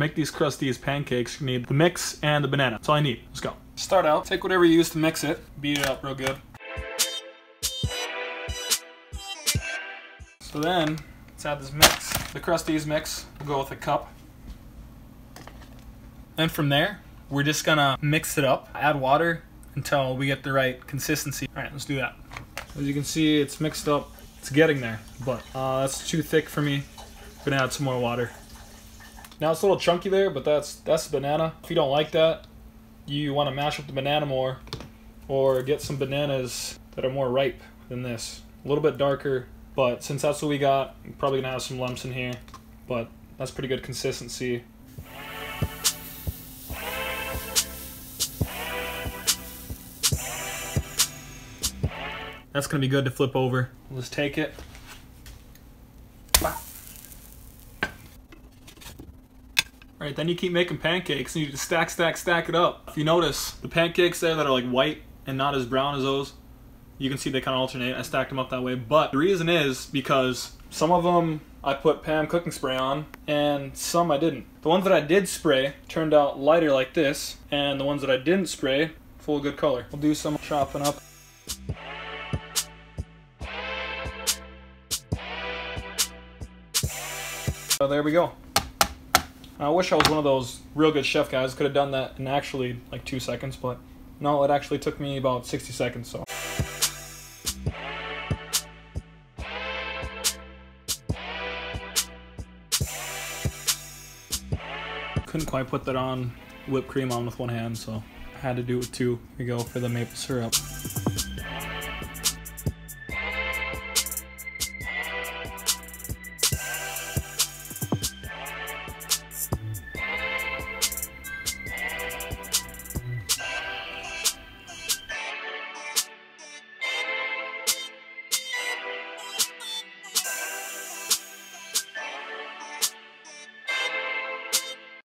To make these Krusteaz pancakes, you need the mix and the banana. That's all I need. Let's go. Start out, take whatever you use to mix it, beat it up real good. So then, let's add this mix. The Krusteaz mix, we'll go with a cup. Then from there, we're just gonna mix it up, add water until we get the right consistency. All right, let's do that. As you can see, it's mixed up. It's getting there, but that's too thick for me. I'm gonna add some more water. Now it's a little chunky there, but that's banana. If you don't like that, you wanna mash up the banana more or get some bananas that are more ripe than this. A little bit darker. But since that's what we got, I'm probably gonna have some lumps in here, but that's pretty good consistency. That's gonna be good to flip over. Let's take it. Wow. All right, then you keep making pancakes and you just stack it up. If you notice, the pancakes there that are like white and not as brown as those, you can see they kind of alternate. I stacked them up that way, but the reason is because some of them I put Pam cooking spray on and some I didn't. The ones that I did spray turned out lighter like this, and the ones that I didn't spray, full of good color. We'll do some chopping up. So there we go. I wish I was one of those real good chef guys. Could have done that in actually like 2 seconds, but no, it actually took me about 60 seconds, so. Couldn't quite put that on, whipped cream on with one hand, so I had to do it with two. Here we go for the maple syrup.